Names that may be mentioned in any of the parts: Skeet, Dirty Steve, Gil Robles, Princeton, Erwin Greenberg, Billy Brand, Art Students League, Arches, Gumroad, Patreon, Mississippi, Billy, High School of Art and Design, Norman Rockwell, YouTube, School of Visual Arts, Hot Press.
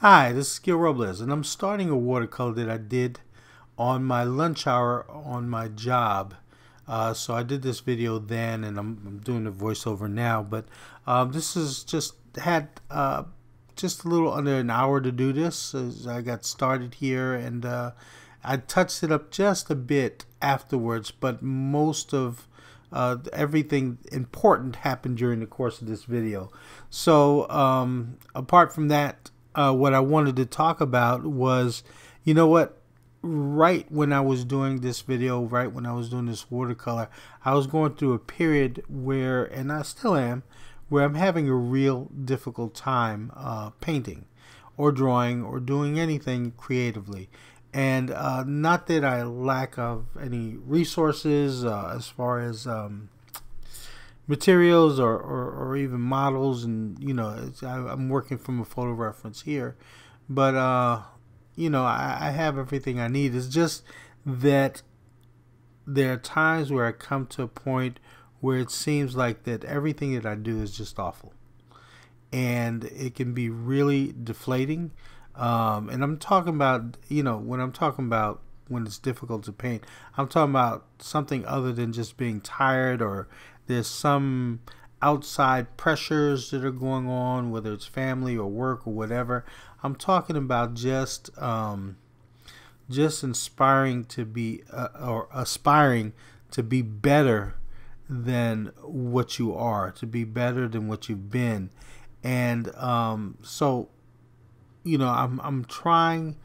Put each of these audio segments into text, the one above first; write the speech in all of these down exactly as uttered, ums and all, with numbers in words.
Hi, this is Gil Robles, and I'm starting a watercolor that I did on my lunch hour on my job. Uh, so I did this video then, and I'm, I'm doing the voiceover now. But uh, this is just had uh, just a little under an hour to do this. As I got started here, and uh, I touched it up just a bit afterwards. But most of Uh, everything important happened during the course of this video. So um, apart from that, uh, what I wanted to talk about was, you know what, right when I was doing this video, right when I was doing this watercolor, I was going through a period where, and I still am, where I'm having a real difficult time uh, painting or drawing or doing anything creatively. And uh, not that I lack of any resources uh, as far as um, materials or, or, or even models, and you know, it's, I, I'm working from a photo reference here, but uh, you know, I, I have everything I need. It's just that there are times where I come to a point where it seems like that everything that I do is just awful, and it can be really deflating. Um, and I'm talking about, you know, when I'm talking about when it's difficult to paint, I'm talking about something other than just being tired, or there's some outside pressures that are going on, whether it's family or work or whatever. I'm talking about just, um, just inspiring to be, uh, or aspiring to be better than what you are, to be better than what you've been. And, um, so you know, I'm, I'm trying,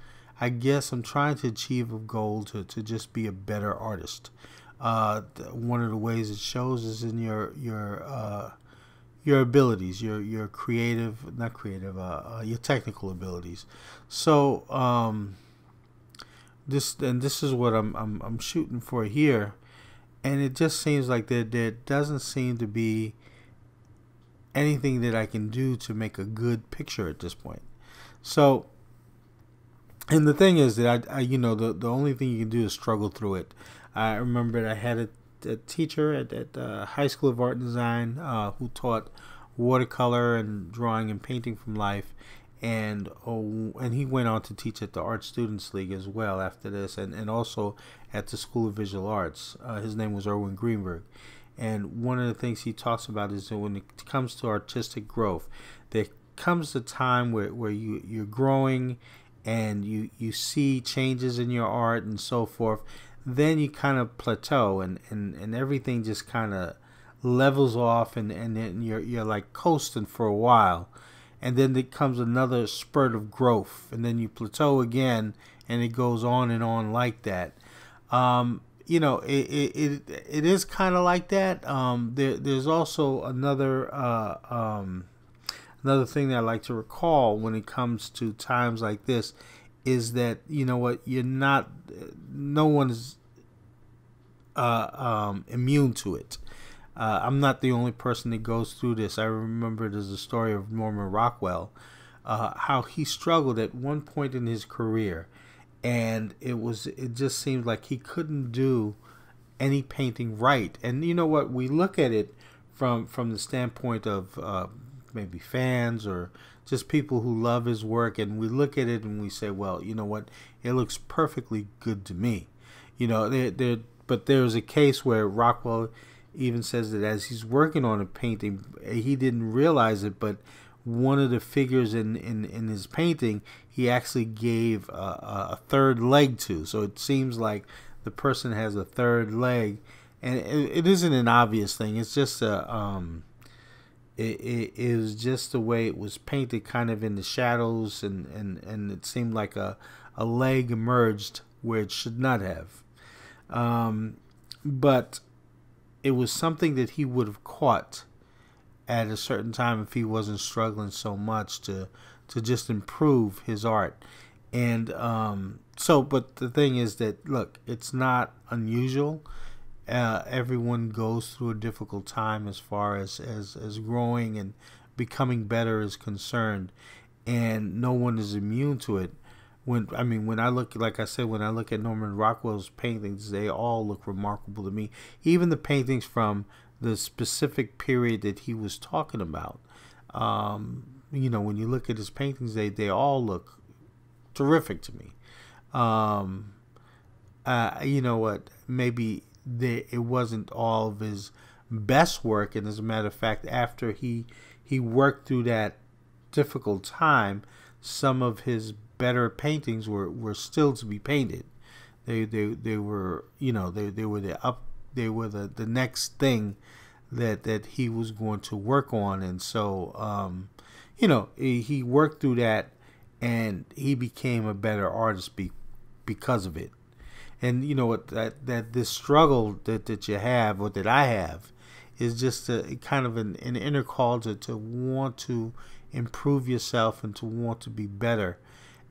I guess I'm trying to achieve a goal to, to just be a better artist. Uh, one of the ways it shows is in your, your, uh, your abilities, your, your creative, not creative, uh, uh, your technical abilities. So, um, this, and this is what I'm, I'm, I'm shooting for here. And it just seems like there, there doesn't seem to be anything that I can do to make a good picture at this point. So, and the thing is that I, I you know, the, the only thing you can do is struggle through it. I remember that I had a, a teacher at, at uh, High School of Art and Design uh, who taught watercolor and drawing and painting from life, and oh, and he went on to teach at the Art Students League as well after this, and, and also at the School of Visual Arts. Uh, his name was Erwin Greenberg. And one of the things he talks about is that when it comes to artistic growth, they comes the time where, where you, you're growing and you, you see changes in your art and so forth, then you kind of plateau, and, and, and everything just kind of levels off, and, and then you're, you're like coasting for a while. And then there comes another spurt of growth, and then you plateau again, and it goes on and on like that. Um, you know, it, it, it, it is kind of like that. Um, there, there's also another... Uh, um, Another thing that I like to recall when it comes to times like this is that, you know what, you're not, no one is uh, um, immune to it. Uh, I'm not the only person that goes through this. I remember there's a story of Norman Rockwell, uh, how he struggled at one point in his career, and it was, it just seemed like he couldn't do any painting right. And you know what, we look at it from, from the standpoint of, uh, maybe fans or just people who love his work, and we look at it and we say, well, you know what, it looks perfectly good to me, you know. There, but there's a case where Rockwell even says that as he's working on a painting, he didn't realize it, but one of the figures in, in, in his painting, he actually gave a, a third leg to, so it seems like the person has a third leg, and it, it isn't an obvious thing, it's just a, um, It, it, it was just the way it was painted, kind of in the shadows, and, and, and it seemed like a, a leg emerged where it should not have. Um, but it was something that he would have caught at a certain time if he wasn't struggling so much to, to just improve his art. And um, so, but the thing is that, look, it's not unusual. Uh, everyone goes through a difficult time as far as, as, as growing and becoming better is concerned, and no one is immune to it. When I mean, when I look, like I said, when I look at Norman Rockwell's paintings, they all look remarkable to me. Even the paintings from the specific period that he was talking about, um, you know, when you look at his paintings, they, they all look terrific to me. Um, uh, you know what, maybe they, it wasn't all of his best work. And as a matter of fact, after he, he worked through that difficult time, some of his better paintings were, were still to be painted. They, they, they were, you know, they, they were the up, they were the, the next thing that, that he was going to work on. And so, um, you know, he worked through that and he became a better artist be, because of it. And you know what, that, that this struggle that, that you have, or that I have, is just a kind of an, an inner call to, to want to improve yourself and to want to be better.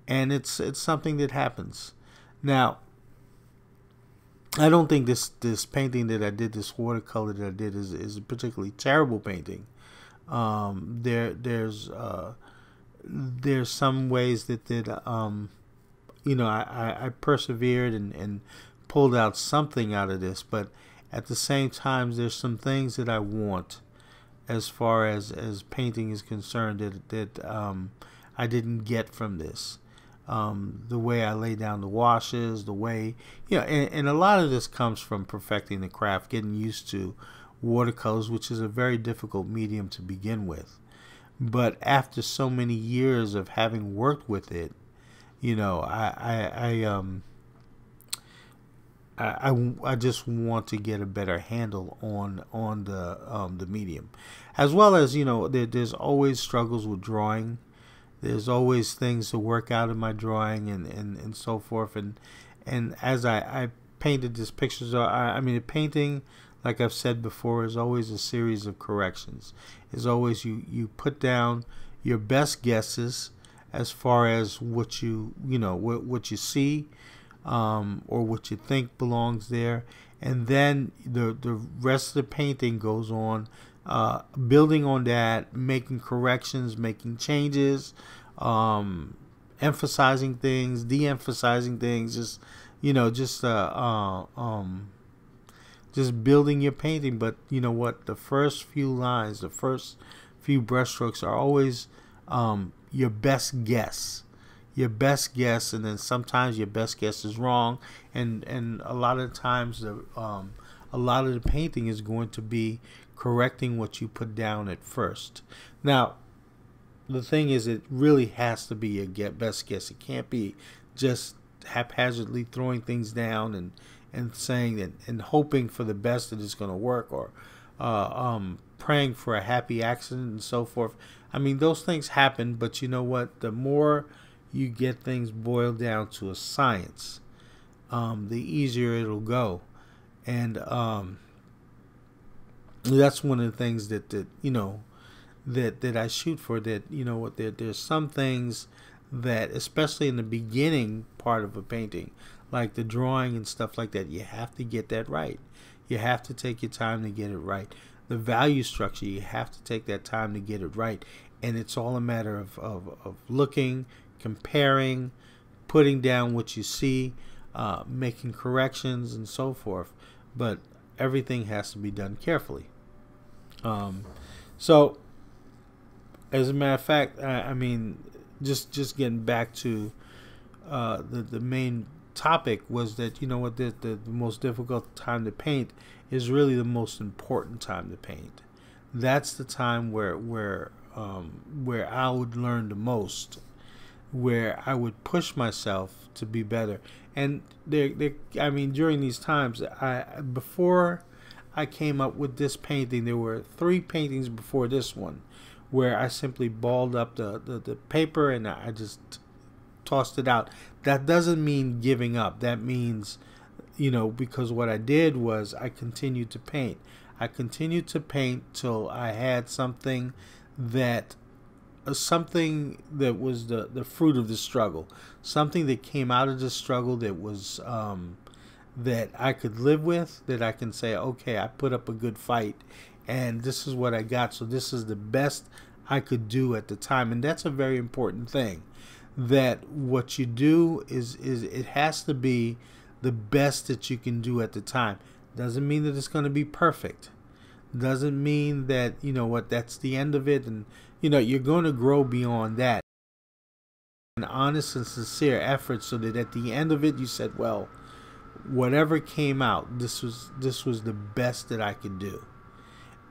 And it's, it's something that happens. Now, I don't think this, this painting that I did, this watercolor that I did, is, is a particularly terrible painting. Um, there, there's, uh, there's some ways that, that, um, you know, I, I persevered and, and pulled out something out of this, but at the same time, there's some things that I want as far as, as painting is concerned that, that, um, I didn't get from this. Um, the way I lay down the washes, the way, you know, and, and a lot of this comes from perfecting the craft, getting used to watercolors, which is a very difficult medium to begin with. But after so many years of having worked with it, you know, I, I, I um, I, I, I just want to get a better handle on, on the, um, the medium, as well as, you know, there, there's always struggles with drawing. There's always things to work out in my drawing and, and, and so forth. And, and as I, I painted this pictures, I, I mean, a painting, like I've said before, is always a series of corrections. It's always you, you put down your best guesses as far as what you, you know, what, what you see, um, or what you think belongs there. And then the, the rest of the painting goes on, uh, building on that, making corrections, making changes, um, emphasizing things, de-emphasizing things, just, you know, just, uh, uh, um, just building your painting. But you know what, the first few lines, the first few brushstrokes are always, um, your best guess, your best guess. And then sometimes your best guess is wrong. And, and a lot of times, the, um, a lot of the painting is going to be correcting what you put down at first. Now, the thing is, it really has to be your best guess. It can't be just haphazardly throwing things down and, and saying that, and hoping for the best that it's going to work, or uh, um, praying for a happy accident and so forth. I mean, those things happen, but you know what? The more you get things boiled down to a science, um, the easier it'll go. And um, that's one of the things that, that, you know, that, that I shoot for, that, you know, what there, there's some things that, especially in the beginning part of a painting, like the drawing and stuff like that, you have to get that right. You have to take your time to get it right. The value structure, you have to take that time to get it right. And it's all a matter of, of, of looking, comparing, putting down what you see, uh, making corrections and so forth. But everything has to be done carefully. Um, so as a matter of fact, I, I mean, just, just getting back to, uh, the, the main topic was that, you know what, the, the, the most difficult time to paint is really the most important time to paint. That's the time where, where, um, where I would learn the most, where I would push myself to be better. And there, there, I mean, during these times, I, before I came up with this painting, there were three paintings before this one where I simply balled up the, the, the paper and I just tossed it out. That doesn't mean giving up. That means, you know, because what I did was I continued to paint. I continued to paint till I had something that, something that was the, the fruit of the struggle, something that came out of the struggle that was, um, that I could live with, that I can say, okay, I put up a good fight and this is what I got. So this is the best I could do at the time. And that's a very important thing, that what you do is, is it has to be the best that you can do at the time. Doesn't mean that it's going to be perfect. doesn't mean that, you know what, that's the end of it. And, you know, you're going to grow beyond that. An honest and sincere effort, so that at the end of it, you said, well, whatever came out, this was this was the best that I could do.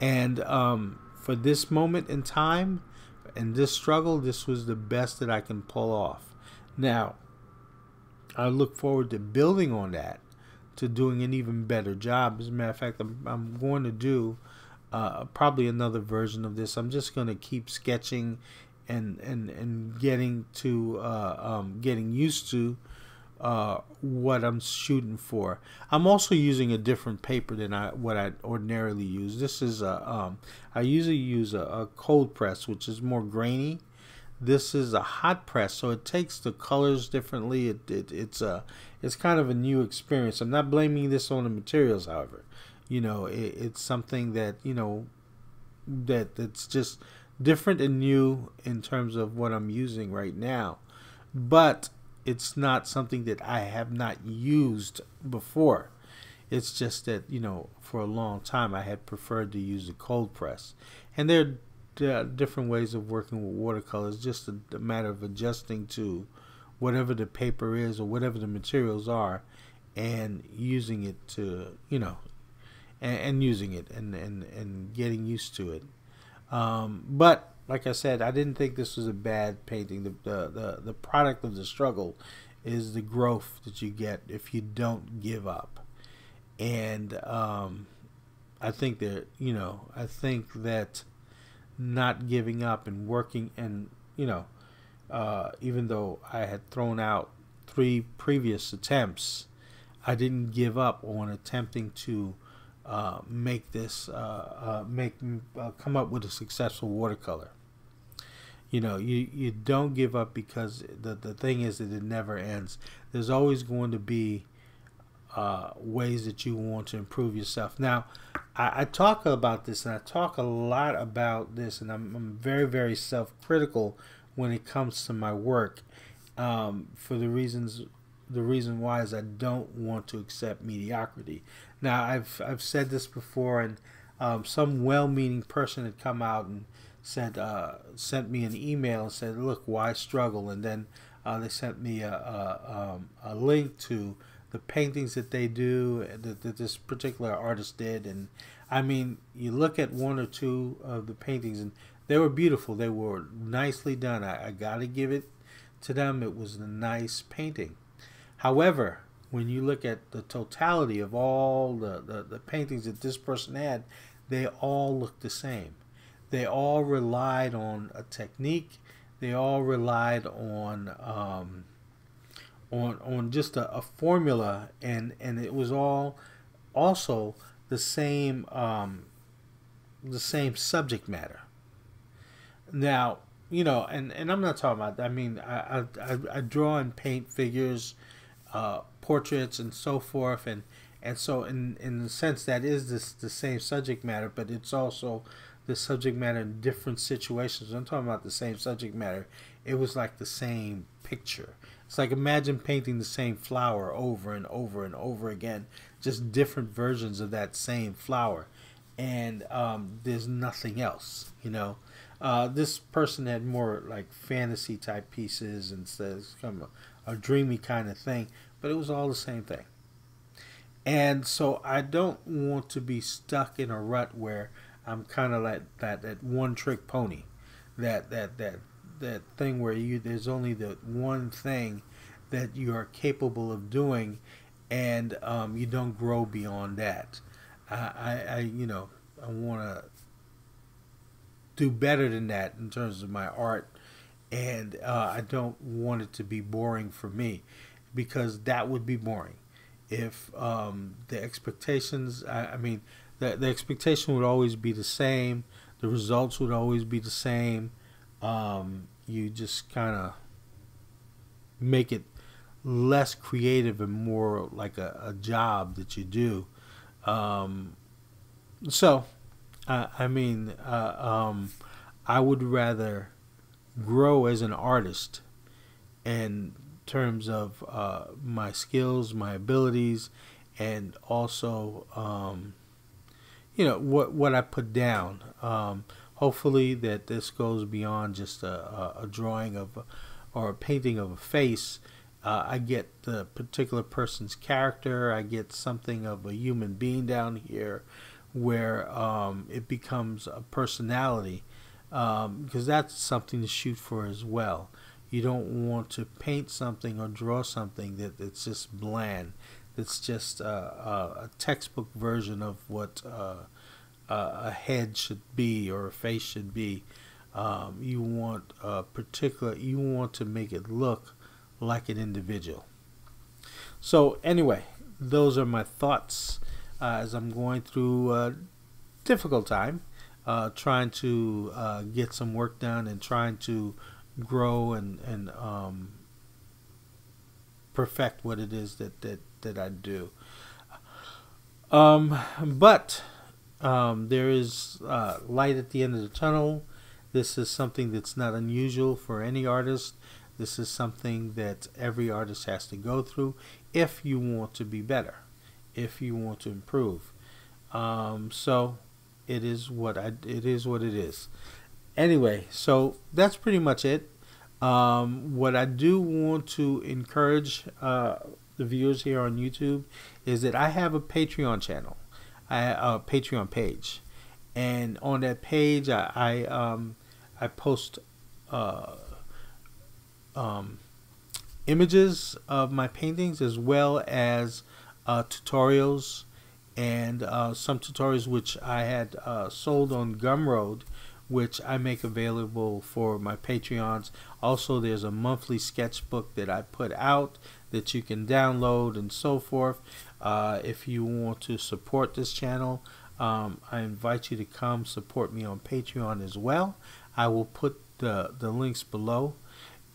And um, for this moment in time and this struggle, this was the best that I can pull off. Now, I look forward to building on that, to doing an even better job. As a matter of fact, I'm, I'm going to do uh, probably another version of this. I'm just going to keep sketching and and and getting to uh, um, getting used to uh, what I'm shooting for. I'm also using a different paper than I what I ordinarily use. This is a um, I usually use a, a cold press, which is more grainy. This is a hot press, so it takes the colors differently. It, it it's a it's kind of a new experience. I'm not blaming this on the materials, however. You know, it, it's something that you know that that's just different and new in terms of what I'm using right now, but it's not something that I have not used before. It's just that, you know, for a long time I had preferred to use a cold press, and there are Uh, different ways of working with watercolors. Just a, a matter of adjusting to whatever the paper is or whatever the materials are, and using it to you know and, and using it and, and and getting used to it. Um, but like I said, I didn't think this was a bad painting. The, the the the product of the struggle is the growth that you get if you don't give up. And um, I think that you know I think that not giving up and working, and you know uh, even though I had thrown out three previous attempts, I didn't give up on attempting to uh, make this uh, uh, make uh, come up with a successful watercolor. You know, you, you don't give up, because the, the thing is that it never ends. There's always going to be uh, ways that you want to improve yourself. Now, I talk about this, and I talk a lot about this, and I'm, I'm very, very self-critical when it comes to my work. Um, for the reasons, the reason why is I don't want to accept mediocrity. Now, I've I've said this before, and um, some well-meaning person had come out and said uh, sent me an email and said, "Look, why struggle?" And then uh, they sent me a a, um, a link to the paintings that they do, that, that this particular artist did. And I mean, you look at one or two of the paintings, and they were beautiful. They were nicely done. I, I gotta give it to them. It was a nice painting. However, when you look at the totality of all the, the, the paintings that this person had, they all looked the same. They all relied on a technique. They all relied on um, on on just a, a formula, and and it was all also the same um the same subject matter. Now, you know, and and I'm not talking about, I mean, I I, I draw and paint figures, uh portraits and so forth, and and so in in the sense that is this the same subject matter, but it's also the subject matter in different situations. I'm talking about the same subject matter. It was like the same picture. It's like, imagine painting the same flower over and over and over again, just different versions of that same flower, and um, there's nothing else, you know. Uh, this person had more like fantasy type pieces, and says kind of a, a dreamy kind of thing, but it was all the same thing. And so I don't want to be stuck in a rut where I'm kind of like that that one trick pony, that that that. that thing where you there's only that one thing that you are capable of doing, and um, you don't grow beyond that. I, I, I you know I want to do better than that in terms of my art, and uh, I don't want it to be boring for me, because that would be boring if um, the expectations I, I mean the, the expectation would always be the same, the results would always be the same. Um, you just kind of make it less creative and more like a, a job that you do. Um, so, uh, I mean, uh, um, I would rather grow as an artist in terms of uh, my skills, my abilities, and also, um, you know, what what I put down. Um, hopefully that this goes beyond just a, a, a drawing of or a painting of a face. Uh, I get the particular person's character. I get something of a human being down here, where um, it becomes a personality, um, because that's something to shoot for as well. You don't want to paint something or draw something that it's just bland. It's just uh, a textbook version of what uh, a head should be or a face should be. Um, you want a particular. You want to make it look like an individual. So anyway, those are my thoughts uh, as I'm going through a difficult time, uh, trying to uh, get some work done and trying to grow and and um, perfect what it is that that that I do. Um, but um, there is uh, light at the end of the tunnel. This is something that's not unusual for any artist. This is something that every artist has to go through if you want to be better, if you want to improve. Um, so it is what I, it is what it is. Anyway, so that's pretty much it. Um, what I do want to encourage uh, the viewers here on YouTube is that I have a Patreon channel, I, a Patreon page, and on that page I I, um, I post. Uh, Um, images of my paintings, as well as uh, tutorials and uh, some tutorials which I had uh, sold on Gumroad, which I make available for my Patreons. Also, there's a monthly sketchbook that I put out that you can download and so forth. Uh, if you want to support this channel, um, I invite you to come support me on Patreon as well. I will put the, the links below.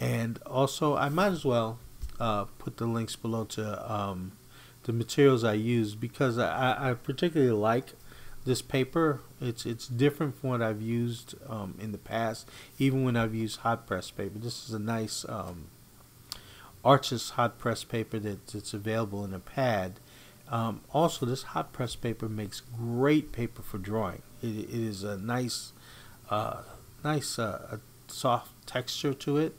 And also, I might as well uh, put the links below to um, the materials I use, because I, I particularly like this paper. It's it's different from what I've used um, in the past, even when I've used hot press paper. This is a nice um, Arches hot press paper that, that's available in a pad. Um, also, this hot press paper makes great paper for drawing. It, it is a nice, uh, nice uh, a soft texture to it.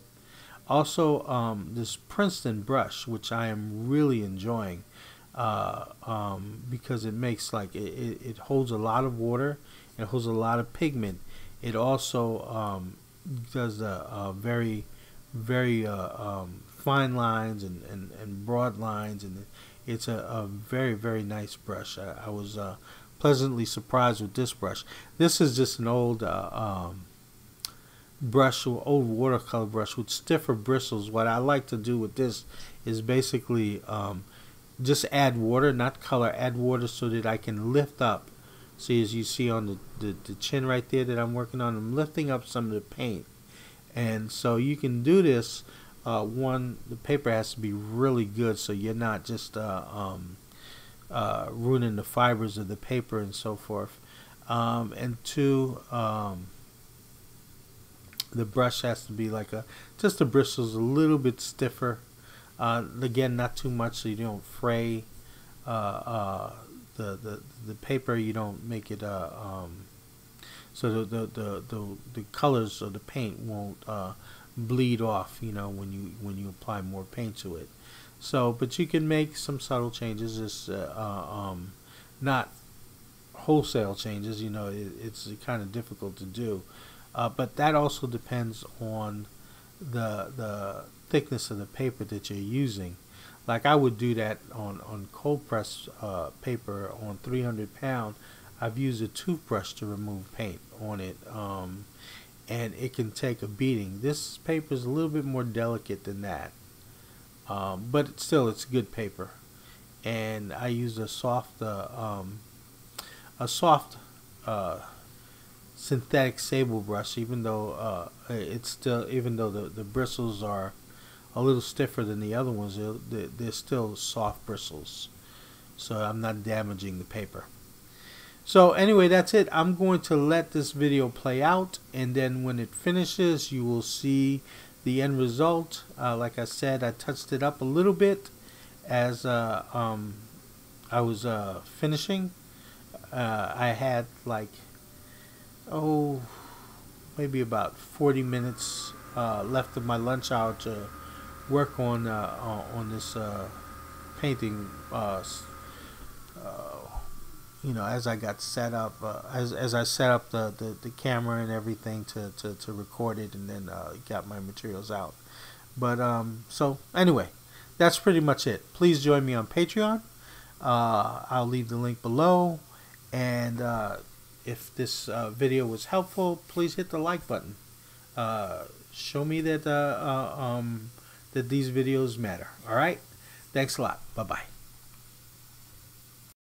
Also, um, this Princeton brush, which I am really enjoying, uh, um, because it makes like it, it, it holds a lot of water, it holds a lot of pigment. It also um, does a, a very, very uh, um, fine lines and, and, and broad lines, and it's a, a very, very nice brush. I, I was uh, pleasantly surprised with this brush. This is just an old. Uh, um, brush or old watercolor brush with stiffer bristles. What I like to do with this is basically um, just add water, not color, add water so that I can lift up. See, as you see on the, the, the chin right there that I'm working on, I'm lifting up some of the paint. And so you can do this, uh, one, the paper has to be really good so you're not just uh, um, uh, ruining the fibers of the paper and so forth. Um, and two, um, the brush has to be like a, just the bristles a little bit stiffer. Uh, again, not too much so you don't fray uh, uh, the, the the paper. You don't make it uh, um, so the the, the the the colors of the paint won't uh, bleed off. You know, when you when you apply more paint to it. So, but you can make some subtle changes. Just uh, uh, um, not wholesale changes. You know, it, it's kind of difficult to do. Uh, but that also depends on the the thickness of the paper that you're using. Like I would do that on on cold press uh, paper on three hundred pound. I've used a toothbrush to remove paint on it, um, and it can take a beating. This paper is a little bit more delicate than that, um, but it's still it's good paper. And I used a soft uh, um, a soft. Uh, synthetic sable brush, even though uh, it's still even though the, the bristles are a little stiffer than the other ones, they're, they're still soft bristles, so I'm not damaging the paper. So anyway, that's it. I'm going to let this video play out, and then when it finishes you will see the end result. Uh, like I said, I touched it up a little bit as uh, um, I was uh, finishing. uh, I had like, oh, maybe about forty minutes uh, left of my lunch hour to work on uh, on this uh, painting. Uh, uh, you know, as I got set up, uh, as as I set up the, the, the camera and everything to, to, to record it, and then uh, got my materials out. But um, so anyway, that's pretty much it. Please join me on Patreon. Uh, I'll leave the link below, and uh, if this uh, video was helpful, please hit the like button. Uh, show me that uh, uh, um, that these videos matter. All right. Thanks a lot. Bye-bye.